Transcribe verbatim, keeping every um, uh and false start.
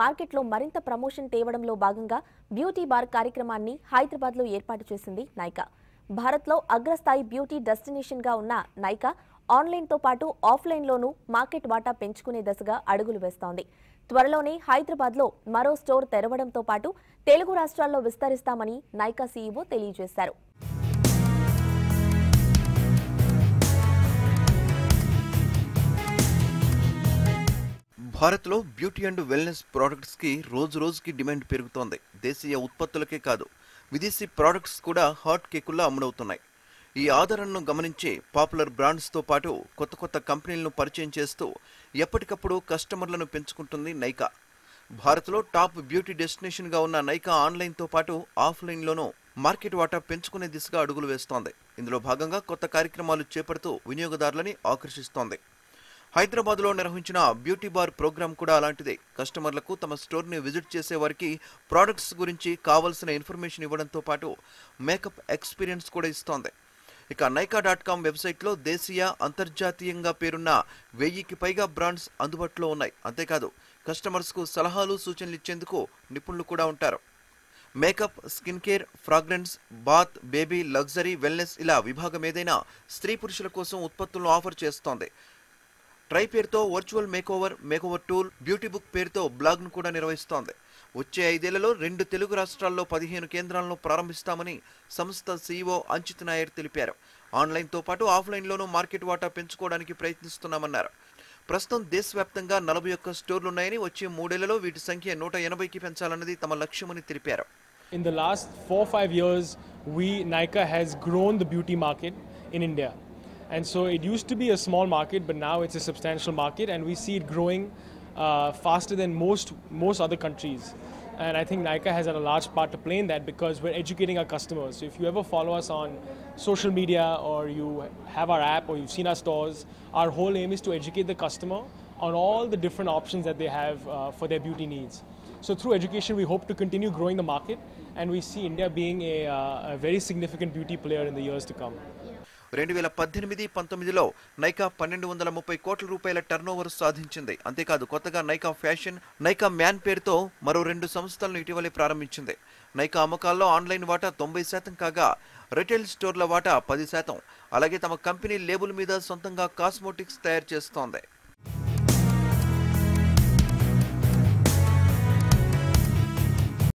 మార్కెట్లో మరింత ప్రమోషన్ తేవడంలో భాగంగా బ్యూటీ బార్ కార్యక్రమాన్ని హైదరాబాద్లో ఏర్పాటు చేసింది నైకా. భారత్లో అగ్రస్థాయి బ్యూటీ డెస్టినేషన్గా ఉన్న నైకా ఆన్లైన్తో పాటు ఆఫ్లైన్లోనూ మార్కెట్ వాటా పెంచుకునే దశగా అడుగులు వేస్తోంది. త్వరలోనే హైదరాబాద్లో మరో స్టోర్ తెరవడంతో పాటు తెలుగు రాష్ట్రాల్లో విస్తరిస్తామని నైకా సీఈఓ తెలియజేశారు. భారత్లో బ్యూటీ అండ్ వెల్నెస్ ప్రోడక్ట్స్కి రోజు రోజుకి డిమాండ్ పెరుగుతోంది. దేశీయ ఉత్పత్తులకే కాదు, విదేశీ ప్రోడక్ట్స్ కూడా హాట్ కేకుల్లో అమ్ముడవుతున్నాయి. ఈ ఆదరణను గమనించి పాపులర్ బ్రాండ్స్తో పాటు కొత్త కొత్త కంపెనీలను పరిచయం చేస్తూ ఎప్పటికప్పుడు కస్టమర్లను పెంచుకుంటుంది నైకా. భారత్లో టాప్ బ్యూటీ డెస్టినేషన్గా ఉన్న నైకా ఆన్లైన్తో పాటు ఆఫ్లైన్లోనూ మార్కెట్ వాటా పెంచుకునే దిశగా అడుగులు వేస్తోంది. ఇందులో భాగంగా కొత్త కార్యక్రమాలు చేపడుతూ వినియోగదారులని ఆకర్షిస్తోంది. హైదరాబాద్లో నిర్వహించిన బ్యూటీ బార్ ప్రోగ్రాం కూడా అలాంటిదే. కస్టమర్లకు తమ స్టోర్ని విజిట్ చేసే వారికి ప్రోడక్ట్స్ గురించి కావాల్సిన ఇన్ఫర్మేషన్ ఇవ్వడంతో పాటు మేకప్ ఎక్స్పీరియన్స్ కూడా ఇస్తోంది. ఇక నైకా డాట్ కామ్ వెబ్సైట్లో దేశీయ అంతర్జాతీయంగా పేరున్న వెయ్యికి పైగా బ్రాండ్స్ అందుబాటులో ఉన్నాయి. అంతేకాదు, కస్టమర్స్కు సలహాలు సూచనలు ఇచ్చేందుకు నిపుణులు కూడా ఉంటారు. Makeup, skin care, fragrance, bath, baby, luxury, wellness ఇలా విభాగం ఏదైనా స్త్రీ పురుషుల కోసం ఉత్పత్తులను ఆఫర్ చేస్తోంది. ట్రై పేరుతో virtual makeover, makeover tool, beauty book పేరుతో బ్లాగ్ను కూడా నిర్వహిస్తోంది. వచ్చే ఐదేళ్లలో రెండు తెలుగు రాష్ట్రాల్లో పదిహేను కేంద్రాలను ప్రారంభిస్తామని సంస్థ సీఈఓ అంచిత్ నాయర్ తెలిపారు. ఆన్లైన్తో పాటు ఆఫ్లైన్లోనూ మార్కెట్ వాటా పెంచుకోవడానికి ప్రయత్నిస్తున్నామన్నారు. ప్రస్తుతం దేశవ్యాప్తంగా నలభై ఒక్క స్టోర్లున్నాయని, వచ్చే మూడేళ్లలో వీటి సంఖ్య నూట ఎనభైకి పెంచాలన్నది తమ లక్ష్యమని తెలిపారు. In the last four or five years, we, Nykaa, has grown the beauty market in India. And so it used to be a small market, but now it's a substantial market, and we see it growing uh, faster than most most other countries. And I think Nykaa has had a large part to play in that, because we're educating our customers. So if you ever follow us on social media, or you have our app, or you've seen our stores, our whole aim is to educate the customer on all the different options that they have uh, for their beauty needs. So through education, we hope to continue growing the market, and we see India being a, uh, a very significant beauty player in the years to come. రెండు వేల పద్దెనిమిది పంతొమ్మిదిలో నైకా పన్నెండు వందల ముప్పై కోట్ల రూపాయల turnover సాధించింది. అంతేకాదు, కొత్తగా నైకా ఫ్యాషన్, నైకా మ్యాన్ పేరుతో మరో రెండు సంస్థలను ఇటీవలే ప్రారంభించింది. నైకా అమ్మకాల్లో ఆన్లైన్ వాటా తొంభై శాతం కాగా రిటైల్ స్టోర్ల వాటా పది శాతం. అలాగే తమ కంపెనీ లేబుల్ మీద సొంతంగా కాస్మోటిక్స్ తయారు చేస్తోంది.